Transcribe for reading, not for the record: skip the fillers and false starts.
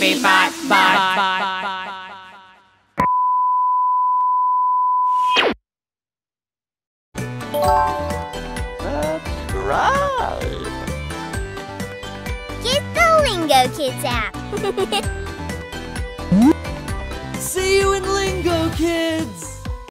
baby bot, bot, bot, bot. Subscribe! Get the Lingokids app! See you in Lingokids!